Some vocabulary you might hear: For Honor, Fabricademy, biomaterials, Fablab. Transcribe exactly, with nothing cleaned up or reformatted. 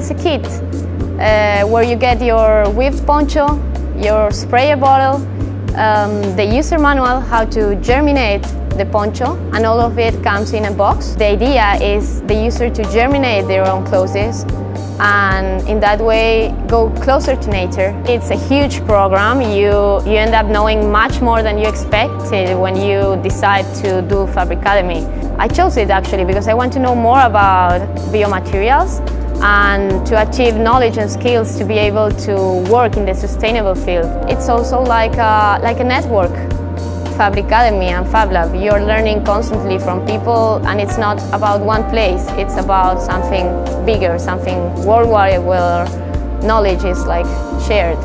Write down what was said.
is a kit uh, where you get your weave poncho, your sprayer bottle, um, the user manual how to germinate the poncho, and all of it comes in a box. The idea is the user to germinate their own clothes and in that way go closer to nature. It's a huge program. You, you end up knowing much more than you expected when you decide to do Fabricademy. I chose it actually because I want to know more about biomaterials and to achieve knowledge and skills to be able to work in the sustainable field. It's also like a, like a network. Fabricademy and Fablab, you're learning constantly from people, and it's not about one place, it's about something bigger, something worldwide where knowledge is like shared.